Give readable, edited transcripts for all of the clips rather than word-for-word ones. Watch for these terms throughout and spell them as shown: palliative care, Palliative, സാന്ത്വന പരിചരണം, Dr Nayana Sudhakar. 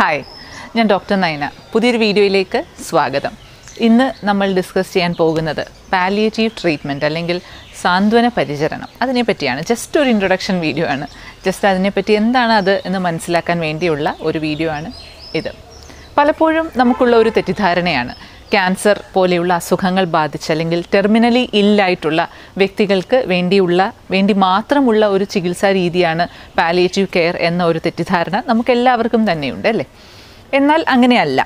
Hi, I am Dr. Naina. Welcome to this video. Today we will discuss palliative treatment or Sandwana Paricharanam. That is just an introduction video. Just as an introduction video. പലപ്പോഴും നമുക്കുള്ള ഒരു തെറ്റിദ്ധാരണയാണ് cancer പോലെയുള്ള അസുഖങ്ങൾ ബാധിച്ചല്ലെങ്കിൽ terminally ഇല്ലായിട്ടുള്ള വ്യക്തികൾക്ക് വേണ്ടി മാത്രമുള്ള ഒരു ചികിത്സാ രീതിയാണ് പാലിയേറ്റീവ് കെയർ എന്ന ഒരു തെറ്റിദ്ധാരണ നമുക്കെല്ലാവർക്കും തന്നെ ഉണ്ട് അല്ലേ എന്നാൽ അങ്ങനെയല്ല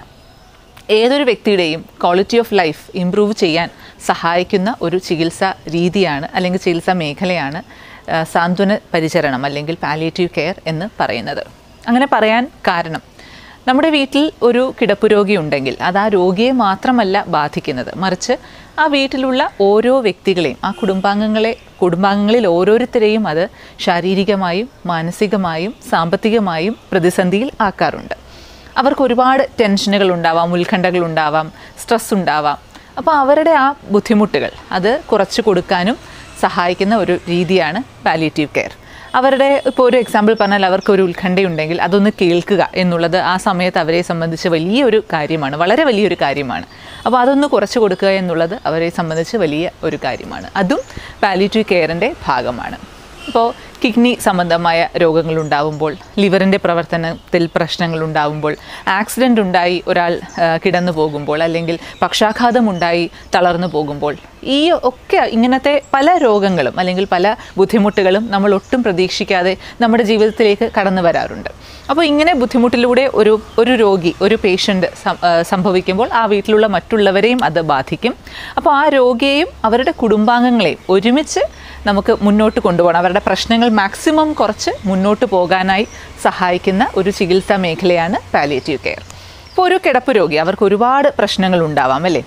ഏതൊരു വ്യക്തിയുടെയും ക്വാളിറ്റി ഓഫ് ലൈഫ് ഇംപ്രൂവ് ചെയ്യാൻ സഹായിക്കുന്ന ഒരു ചികിത്സാ രീതിയാണ് അല്ലെങ്കിൽ ചികിത്സാ മേഖലയാണ് സാന്ത്വന പരിചരണം അല്ലെങ്കിൽ പാലിയേറ്റീവ് കെയർ എന്ന് പറയുന്നത് അങ്ങനെ പറയാൻ കാരണം നമ്മുടെ വീട്ടിൽ ഒരു കിടപ്പുരോഗി ഉണ്ടെങ്കിൽ അത് ആ രോഗിയെ മാത്രമല്ല ബാധിക്കുന്നത് മറിച്ച് ആ വീട്ടിലുള്ള ഓരോ വ്യക്തികളെയും ആ കുടുംബാംഗങ്ങളിൽ ഓരോരുത്തരെയും അത് ശാരീരികമായും മാനസികമായും സാമ്പത്തികമായും പ്രതിസന്ധിയിൽ ആക്കാറുണ്ട് അവർക്ക് ഒരുപാട് ടെൻഷനുകൾ ഉണ്ടാവാം ഉത്കണ്ഠകൾ ഉണ്ടാവാം സ്ട്രെസ് ഉണ്ടാവാം അപ്പോൾ അവരുടെ ആ ബുദ്ധിമുട്ടുകൾ അത് കുറച്ചു കൊടുക്കാനും സഹായിക്കുന്ന ഒരു രീതിയാണ് പാലിയേറ്റീവ് കെയർ അവരുടെ ഇപ്പോൾ ഒരു എക്സാമ്പിൾ പറഞ്ഞാൽ അവർക്ക് ഒരു ഉത്കണ്ഠയുണ്ടെങ്കിൽ അതൊന്ന് കേൾക്കുക എന്നുള്ളത് ആ സമയത്ത് അവരെ സംബന്ധിച്ച് വലിയൊരു കാര്യമാണ് വളരെ വലിയൊരു കാര്യമാണ് അപ്പോൾ അതൊന്ന് കുറച്ച് കൊടുക്കുക എന്നുള്ളത് അവരെ സംബന്ധിച്ച് വലിയ ഒരു കാര്യമാണ് അതും പാലിയേറ്റീവ് കെയറിൻ്റെ ഭാഗമാണ് ഇപ്പോൾ കിഡ്നി സംബന്ധമായ രോഗങ്ങൾ ഉണ്ടാവുമ്പോൾ ലിവറിൻ്റെ പ്രവർത്തനത്തിൽ പ്രശ്നങ്ങൾ ഉണ്ടാവുമ്പോൾ ആക്സിഡൻ്റ് ഉണ്ടായി ഒരാൾ കിടന്നു പോകുമ്പോൾ അല്ലെങ്കിൽ പക്ഷാഘാതമുണ്ടായി തളർന്നു പോകുമ്പോൾ ഈ ഒക്കെ ഇങ്ങനത്തെ പല രോഗങ്ങളും അല്ലെങ്കിൽ പല ബുദ്ധിമുട്ടുകളും നമ്മൾ ഒട്ടും പ്രതീക്ഷിക്കാതെ നമ്മുടെ ജീവിതത്തിലേക്ക് കടന്നു വരാറുണ്ട് അപ്പോൾ ഇങ്ങനെ ബുദ്ധിമുട്ടിലൂടെ ഒരു രോഗി ഒരു പേഷ്യൻ്റ് സംഭവിക്കുമ്പോൾ ആ വീട്ടിലുള്ള മറ്റുള്ളവരെയും അത് ബാധിക്കും അപ്പോൾ ആ രോഗിയെയും അവരുടെ കുടുംബാംഗങ്ങളെയും ഒരുമിച്ച് നമുക്ക് മുന്നോട്ട് കൊണ്ടുപോകണം അവരുടെ പ്രശ്നങ്ങൾ മാക്സിമം കുറച്ച് മുന്നോട്ട് പോകാനായി സഹായിക്കുന്ന ഒരു ചികിത്സാ മേഖലയാണ് പാലിയേറ്റീവ് കെയർ ഇപ്പോൾ ഒരു കിടപ്പ് രോഗി അവർക്ക് ഒരുപാട് പ്രശ്നങ്ങൾ ഉണ്ടാവാം അല്ലേ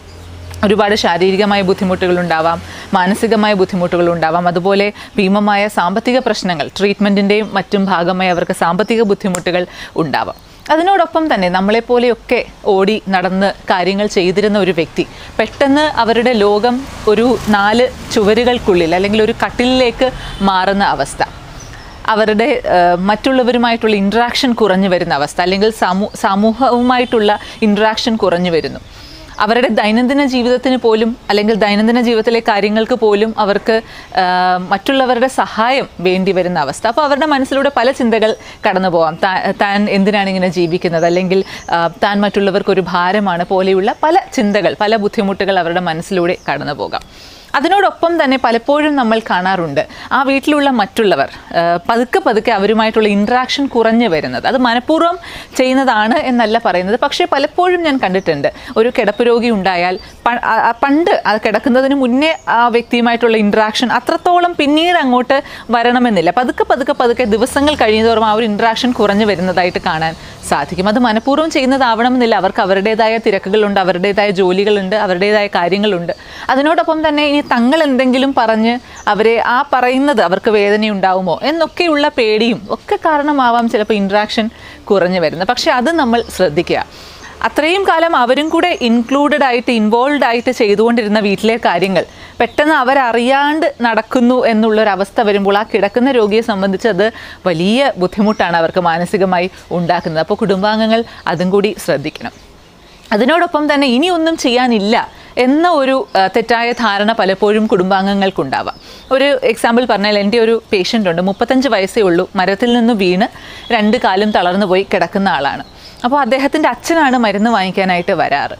ഒരുപാട് ശാരീരികമായ ബുദ്ധിമുട്ടുകളുണ്ടാവാം മാനസികമായ ബുദ്ധിമുട്ടുകളുണ്ടാവാം അതുപോലെ ഭീമമായ സാമ്പത്തിക പ്രശ്നങ്ങൾ ട്രീറ്റ്മെൻറ്റിൻ്റെയും മറ്റും ഭാഗമായി അവർക്ക് സാമ്പത്തിക ബുദ്ധിമുട്ടുകൾ ഉണ്ടാവാം അതിനോടൊപ്പം തന്നെ നമ്മളെപ്പോലെയൊക്കെ ഓടി നടന്ന് കാര്യങ്ങൾ ചെയ്തിരുന്ന ഒരു വ്യക്തി പെട്ടെന്ന് അവരുടെ ലോകം ഒരു 4 ചുവരുകൾക്കുള്ളിൽ അല്ലെങ്കിൽ ഒരു കട്ടിലിലേക്ക് മാറുന്ന അവസ്ഥ അവരുടെ മറ്റുള്ളവരുമായിട്ടുള്ള ഇൻട്രാക്ഷൻ കുറഞ്ഞു വരുന്ന അവസ്ഥ അല്ലെങ്കിൽ സമൂഹവുമായിട്ടുള്ള ഇൻട്രാക്ഷൻ കുറഞ്ഞു വരുന്നു അവരുടെ ദൈനംദിന ജീവിതത്തിന് പോലും അല്ലെങ്കിൽ ദൈനംദിന ജീവിതത്തിലെ കാര്യങ്ങൾക്ക് പോലും അവർക്ക് മറ്റുള്ളവരുടെ സഹായം വേണ്ടി വരുന്ന അവസ്ഥ അപ്പോൾ അവരുടെ മനസ്സിലൂടെ പല ചിന്തകൾ കടന്നു പോകാം താൻ എന്തിനാണ് ഇങ്ങനെ ജീവിക്കുന്നത് അല്ലെങ്കിൽ താൻ മറ്റുള്ളവർക്കൊരു ഭാരമാണ് പോലെയുള്ള പല ചിന്തകൾ പല ബുദ്ധിമുട്ടുകൾ അവരുടെ മനസ്സിലൂടെ കടന്നു പോകാം അതിനോടൊപ്പം തന്നെ പലപ്പോഴും നമ്മൾ കാണാറുണ്ട് ആ വീട്ടിലുള്ള മറ്റുള്ളവർ പതുക്കെ പതുക്കെ അവരുമായിട്ടുള്ള ഇൻട്രാക്ഷൻ കുറഞ്ഞു വരുന്നത് അത് മനഃപൂർവ്വം ചെയ്യുന്നതാണ് എന്നല്ല പറയുന്നത് പക്ഷേ പലപ്പോഴും ഞാൻ കണ്ടിട്ടുണ്ട് ഒരു കിടപ്പ് രോഗി ഉണ്ടായാൽ പണ്ട് അത് കിടക്കുന്നതിന് മുന്നേ ആ വ്യക്തിയുമായിട്ടുള്ള ഇൻട്രാക്ഷൻ അത്രത്തോളം പിന്നീട് അങ്ങോട്ട് വരണമെന്നില്ല പതുക്കെ ദിവസങ്ങൾ കഴിയുന്നതോറും ആ ഒരു ഇൻട്രാക്ഷൻ കുറഞ്ഞു വരുന്നതായിട്ട് കാണാൻ സാധിക്കും അത് മനഃപൂർവ്വം ചെയ്യുന്നതാവണമെന്നില്ല അവർക്ക് അവരുടേതായ തിരക്കുകളുണ്ട് അവരുടേതായ ജോലികളുണ്ട് അവരുടേതായ കാര്യങ്ങളുണ്ട് അതിനോടൊപ്പം തന്നെ തങ്ങൾ എന്തെങ്കിലും പറഞ്ഞ് അവരെ ആ പറയുന്നത് അവർക്ക് വേദനയുണ്ടാവുമോ എന്നൊക്കെയുള്ള പേടിയും ഒക്കെ കാരണമാവാം ചിലപ്പോൾ ഇൻട്രാക്ഷൻ കുറഞ്ഞു വരുന്നത് പക്ഷേ അത് നമ്മൾ ശ്രദ്ധിക്കുക അത്രയും കാലം അവരും കൂടെ ഇൻക്ലൂഡഡ് ആയിട്ട് ഇൻവോൾവ് ആയിട്ട് ചെയ്തുകൊണ്ടിരുന്ന വീട്ടിലെ കാര്യങ്ങൾ പെട്ടെന്ന് അവരറിയാണ്ട് നടക്കുന്നു എന്നുള്ളൊരവസ്ഥ വരുമ്പോൾ ആ കിടക്കുന്ന രോഗിയെ സംബന്ധിച്ച് അത് വലിയ ബുദ്ധിമുട്ടാണ് അവർക്ക് മാനസികമായി ഉണ്ടാക്കുന്നത് അപ്പോൾ കുടുംബാംഗങ്ങൾ അതും കൂടി ശ്രദ്ധിക്കണം അതിനോടൊപ്പം തന്നെ ഇനിയൊന്നും ചെയ്യാനില്ല എന്ന ഒരു തെറ്റായ ധാരണ പലപ്പോഴും കുടുംബാംഗങ്ങൾക്കുണ്ടാവാം ഒരു എക്സാമ്പിൾ പറഞ്ഞാൽ എൻ്റെ ഒരു പേഷ്യൻ്റ് ഉണ്ട് 35 വയസ്സേ ഉള്ളൂ മരത്തിൽ നിന്ന് വീണ് 2 കാലും തളർന്നു പോയി കിടക്കുന്ന ആളാണ് അപ്പോൾ അദ്ദേഹത്തിൻ്റെ അച്ഛനാണ് മരുന്ന് വാങ്ങിക്കാനായിട്ട് വരാറ്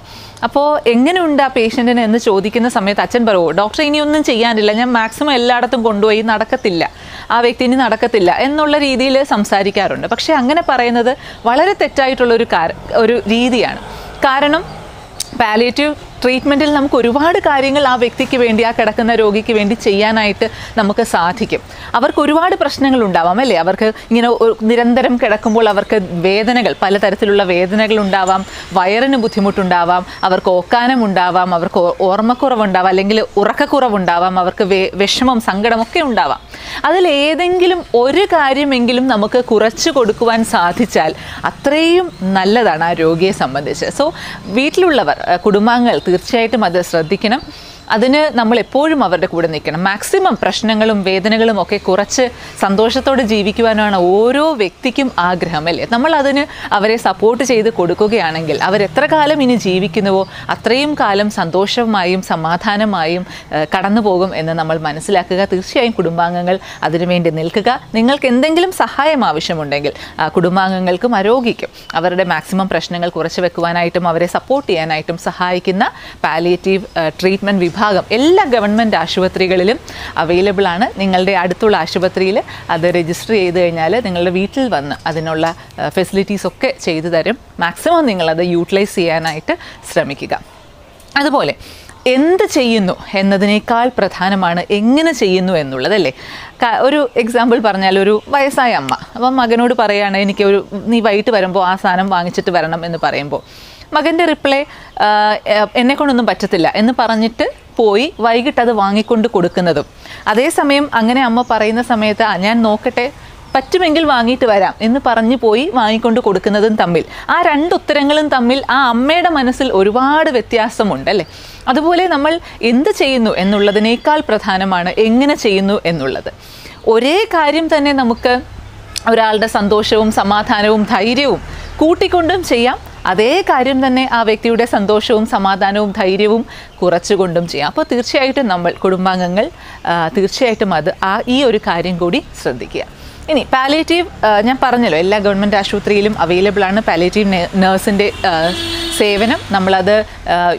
അപ്പോൾ എങ്ങനെയുണ്ട് ആ പേഷ്യൻറ്റിന് എന്ന് ചോദിക്കുന്ന സമയത്ത് അച്ഛൻ പറയുമോ ഡോക്ടർ ഇനിയൊന്നും ചെയ്യാനില്ല ഞാൻ മാക്സിമം എല്ലായിടത്തും കൊണ്ടുപോയി നടക്കത്തില്ല ആ വ്യക്തി ഇനി നടക്കത്തില്ല എന്നുള്ള രീതിയിൽ സംസാരിക്കാറുണ്ട് പക്ഷേ അങ്ങനെ പറയുന്നത് വളരെ തെറ്റായിട്ടുള്ളൊരു ഒരു രീതിയാണ് കാരണം പാലിയേറ്റീവ് ട്രീറ്റ്മെൻറ്റിൽ നമുക്ക് ഒരുപാട് കാര്യങ്ങൾ ആ വ്യക്തിക്ക് വേണ്ടി ആ കിടക്കുന്ന രോഗിക്ക് വേണ്ടി ചെയ്യാനായിട്ട് നമുക്ക് സാധിക്കും അവർക്ക് ഒരുപാട് പ്രശ്നങ്ങൾ ഉണ്ടാവാം അല്ലേ അവർക്ക് ഇങ്ങനെ നിരന്തരം കിടക്കുമ്പോൾ അവർക്ക് വേദനകൾ പലതരത്തിലുള്ള വേദനകൾ ഉണ്ടാവാം വയറിന് ബുദ്ധിമുട്ടുണ്ടാവാം അവർക്ക് ഓക്കാനമുണ്ടാവാം അവർക്ക് ഓർമ്മക്കുറവുണ്ടാവാം അല്ലെങ്കിൽ ഉറക്കക്കുറവുണ്ടാവാം അവർക്ക് വിഷമം സങ്കടമൊക്കെ ഉണ്ടാവാം അതിലേതെങ്കിലും ഒരു കാര്യമെങ്കിലും നമുക്ക് കുറച്ച് കൊടുക്കുവാൻ സാധിച്ചാൽ അത്രയും നല്ലതാണ് ആ രോഗിയെ സംബന്ധിച്ച് സോ വീട്ടിലുള്ളവർ കുടുംബാംഗങ്ങൾ തീർച്ചയായിട്ടും അത് ശ്രദ്ധിക്കണം അതിനെ നമ്മൾ എപ്പോഴും അവരുടെ കൂടെ നിൽക്കണം. മാക്സിമം പ്രശ്നങ്ങളും വേദനകളും ഒക്കെ കുറച്ച് സന്തോഷത്തോടെ ജീവിക്കുവാനാണ് ഓരോ വ്യക്തിക്കും ആഗ്രഹമല്ലേ. നമ്മൾ അതിന് അവരെ സപ്പോർട്ട് ചെയ്ത് കൊടുക്കുകയാണെങ്കിൽ അവരെത്ര കാലം ഇനി ജീവിക്കുന്നുവോ അത്രയും കാലം സന്തോഷമായും സമാധാനമായും കടന്നു പോകും എന്ന് നമ്മൾ മനസ്സിലാക്കുക. തീർച്ചയായും കുടുംബാംഗങ്ങൾ അതിനുവേണ്ടി നിൽക്കുക. നിങ്ങൾക്ക് എന്തെങ്കിലും സഹായം ആവശ്യമുണ്ടെങ്കിൽ കുടുംബാംഗങ്ങൾക്കും ആരോഗ്യക്കും അവരുടെ മാക്സിമം പ്രശ്നങ്ങൾ കുറച്ച് വെക്കുവാനായിട്ടും അവരെ സപ്പോർട്ട് ചെയ്യാനായിട്ടും സഹായിക്കുന്ന പാലിയേറ്റീവ് ട്രീറ്റ്മെൻറ്റ് വിഭാഗം എല്ലാ ഗവൺമെൻറ് ആശുപത്രികളിലും അവൈലബിൾ ആണ്. നിങ്ങളുടെ അടുത്തുള്ള ആശുപത്രിയിൽ അത് രജിസ്റ്റർ ചെയ്ത് കഴിഞ്ഞാൽ നിങ്ങളുടെ വീട്ടിൽ വന്ന് അതിനുള്ള ഫെസിലിറ്റീസൊക്കെ ചെയ്തു തരും. മാക്സിമം നിങ്ങളത് യൂട്ടിലൈസ് ചെയ്യാനായിട്ട് ശ്രമിക്കുക. അതുപോലെ എന്ത് ചെയ്യുന്നു എന്നതിനേക്കാൾ പ്രധാനമാണ് എങ്ങനെ ചെയ്യുന്നു എന്നുള്ളതല്ലേ. ഒരു എക്സാമ്പിൾ പറഞ്ഞാൽ, ഒരു വയസ്സായ അമ്മ അപ്പം മകനോട് പറയുകയാണ് എനിക്ക് ഒരു നീ വൈകിട്ട് വരുമ്പോൾ ആ സാധനം വാങ്ങിച്ചിട്ട് വരണം എന്ന് പറയുമ്പോൾ മകൻ്റെ റിപ്ലൈ എന്നെക്കൊണ്ടൊന്നും പറ്റത്തില്ല എന്ന് പറഞ്ഞിട്ട് പോയി വൈകിട്ട് അത് വാങ്ങിക്കൊണ്ട് കൊടുക്കുന്നതും, അതേസമയം അങ്ങനെ അമ്മ പറയുന്ന സമയത്ത് ഞാൻ നോക്കട്ടെ പറ്റുമെങ്കിൽ വാങ്ങിയിട്ട് വരാം എന്ന് പറഞ്ഞു പോയി വാങ്ങിക്കൊണ്ട് കൊടുക്കുന്നതും തമ്മിൽ, ആ രണ്ട് ഉത്തരങ്ങളും തമ്മിൽ ആ അമ്മയുടെ മനസ്സിൽ ഒരുപാട് വ്യത്യാസമുണ്ടല്ലേ. അതുപോലെ നമ്മൾ എന്ത് ചെയ്യുന്നു എന്നുള്ളതിനേക്കാൾ പ്രധാനമാണ് എങ്ങനെ ചെയ്യുന്നു എന്നുള്ളത്. ഒരേ കാര്യം തന്നെ നമുക്ക് ഒരാളുടെ സന്തോഷവും സമാധാനവും ധൈര്യവും കൂട്ടിക്കൊണ്ടും ചെയ്യാം, അതേ കാര്യം തന്നെ ആ വ്യക്തിയുടെ സന്തോഷവും സമാധാനവും ധൈര്യവും കുറച്ചുകൊണ്ടും ചെയ്യാം. അപ്പോൾ തീർച്ചയായിട്ടും നമ്മൾ കുടുംബാംഗങ്ങൾ തീർച്ചയായിട്ടും അത് ഈ ഒരു കാര്യം കൂടി ശ്രദ്ധിക്കുക. ഇനി പാലിയേറ്റീവ് ഞാൻ പറഞ്ഞല്ലോ എല്ലാ ഗവൺമെൻറ് ആശുപത്രിയിലും അവൈലബിൾ ആണ്. പാലിയേറ്റീവ് നേഴ്സിൻ്റെ സേവനം നമ്മളത്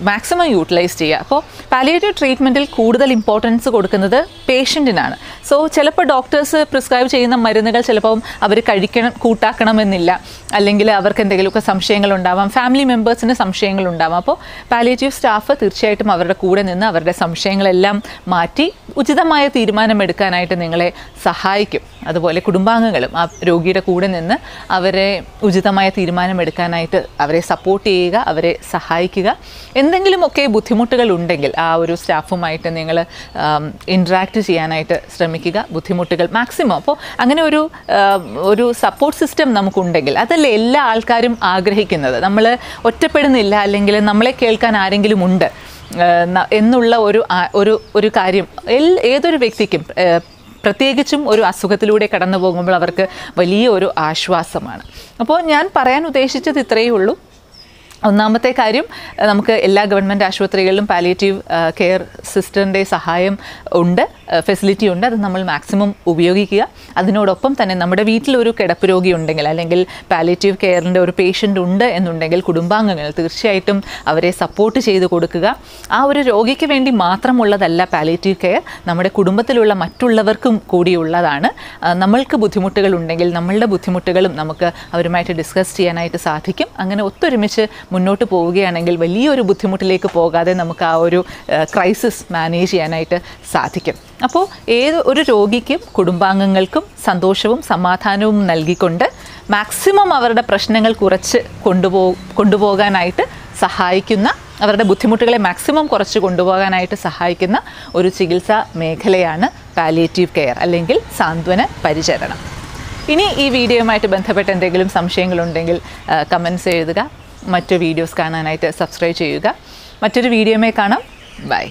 മാക്സിമം യൂട്ടിലൈസ് ചെയ്യുക. അപ്പോൾ പാലിയേറ്റീവ് ട്രീറ്റ്മെൻറ്റിൽ കൂടുതൽ ഇമ്പോർട്ടൻസ് കൊടുക്കുന്നത് പേഷ്യൻറ്റിനാണ്. സോ ചിലപ്പോൾ ഡോക്ടേഴ്സ് പ്രിസ്ക്രൈബ് ചെയ്യുന്ന മരുന്നുകൾ ചിലപ്പം അവർ കൂട്ടാക്കണമെന്നില്ല, അല്ലെങ്കിൽ അവർക്ക് എന്തെങ്കിലുമൊക്കെ സംശയങ്ങളുണ്ടാവാം, ഫാമിലി മെമ്പേഴ്സിന് സംശയങ്ങളുണ്ടാവാം. അപ്പോൾ പാലിയേറ്റീവ് സ്റ്റാഫ് തീർച്ചയായിട്ടും അവരുടെ കൂടെ നിന്ന് അവരുടെ സംശയങ്ങളെല്ലാം മാറ്റി ഉചിതമായ തീരുമാനമെടുക്കാനായിട്ട് നിങ്ങളെ സഹായിക്കും. അതുപോലെ കുടുംബാംഗങ്ങളും ആ രോഗിയുടെ കൂടെ നിന്ന് അവരെ ഉചിതമായ തീരുമാനമെടുക്കാനായിട്ട് അവരെ സപ്പോർട്ട് ചെയ്യുക, അവരെ സഹായിക്കുക. എന്തെങ്കിലുമൊക്കെ ബുദ്ധിമുട്ടുകൾ ഉണ്ടെങ്കിൽ ആ ഒരു സ്റ്റാഫുമായിട്ട് നിങ്ങൾ ഇൻട്രാക്റ്റ് ചെയ്യാനായിട്ട് ശ്രമിക്കുക, ബുദ്ധിമുട്ടുകൾ മാക്സിമം. അപ്പോൾ അങ്ങനെ ഒരു സപ്പോർട്ട് സിസ്റ്റം നമുക്കുണ്ടെങ്കിൽ അതല്ലേ എല്ലാ ആൾക്കാരും ആഗ്രഹിക്കുന്നത്. നമ്മൾ ഒറ്റപ്പെടുന്നില്ല, അല്ലെങ്കിൽ നമ്മളെ കേൾക്കാൻ ആരെങ്കിലും ഉണ്ട് എന്നുള്ള ഒരു കാര്യം ഏതൊരു വ്യക്തിക്കും, പ്രത്യേകിച്ചും ഒരു അസുഖത്തിലൂടെ കടന്നു പോകുമ്പോൾ അവർക്ക് വലിയ ഒരു ആശ്വാസമാണ്. അപ്പോൾ ഞാൻ പറയാൻ ഉദ്ദേശിച്ചത് ഇത്രയേ ഉള്ളൂ. ഒന്നാമത്തെ കാര്യം, നമുക്ക് എല്ലാ ഗവൺമെൻറ് ആശുപത്രികളിലും പാലിയേറ്റീവ് കെയർ സിസ്റ്ററിൻ്റെ സഹായം ഉണ്ട്, ഫെസിലിറ്റി ഉണ്ട്. അത് നമ്മൾ മാക്സിമം ഉപയോഗിക്കുക. അതിനോടൊപ്പം തന്നെ നമ്മുടെ വീട്ടിലൊരു കിടപ്പ് രോഗി ഉണ്ടെങ്കിൽ, അല്ലെങ്കിൽ പാലിയേറ്റീവ് കെയറിൻ്റെ ഒരു പേഷ്യൻ്റ് ഉണ്ട് എന്നുണ്ടെങ്കിൽ കുടുംബാംഗങ്ങൾ തീർച്ചയായിട്ടും അവരെ സപ്പോർട്ട് ചെയ്ത് കൊടുക്കുക. ആ ഒരു രോഗിക്ക് വേണ്ടി മാത്രമുള്ളതല്ല പാലിയേറ്റീവ് കെയർ, നമ്മുടെ കുടുംബത്തിലുള്ള മറ്റുള്ളവർക്കും കൂടിയുള്ളതാണ്. നമ്മൾക്ക് ബുദ്ധിമുട്ടുകളുണ്ടെങ്കിൽ നമ്മളുടെ ബുദ്ധിമുട്ടുകളും നമുക്ക് അവരുമായിട്ട് ഡിസ്കസ് ചെയ്യാനായിട്ട് സാധിക്കും. അങ്ങനെ ഒത്തൊരുമിച്ച് മുന്നോട്ട് പോവുകയാണെങ്കിൽ വലിയൊരു ബുദ്ധിമുട്ടിലേക്ക് പോകാതെ നമുക്ക് ആ ഒരു ക്രൈസിസ് മാനേജ് ചെയ്യാനായിട്ട് സാധിക്കും. അപ്പോൾ ഏത് ഒരു രോഗിക്കും കുടുംബാംഗങ്ങൾക്കും സന്തോഷവും സമാധാനവും നൽകിക്കൊണ്ട് മാക്സിമം അവരുടെ പ്രശ്നങ്ങൾ കുറച്ച് കൊണ്ടുപോകാനായിട്ട് സഹായിക്കുന്ന, അവരുടെ ബുദ്ധിമുട്ടുകളെ മാക്സിമം കുറച്ച് കൊണ്ടുപോകാനായിട്ട് സഹായിക്കുന്ന ഒരു ചികിത്സാ മേഖലയാണ് പാലിയേറ്റീവ് കെയർ അല്ലെങ്കിൽ സാന്ത്വന പരിചരണം. ഇനി ഈ വീഡിയോയുമായിട്ട് ബന്ധപ്പെട്ട് എന്തെങ്കിലും സംശയങ്ങളുണ്ടെങ്കിൽ കമൻറ്റ്സ് എഴുതുക. മറ്റു വീഡിയോസ് കാണാനായിട്ട് സബ്സ്ക്രൈബ് ചെയ്യുക. മറ്റൊരു വീഡിയോമേ കാണാം. ബൈ.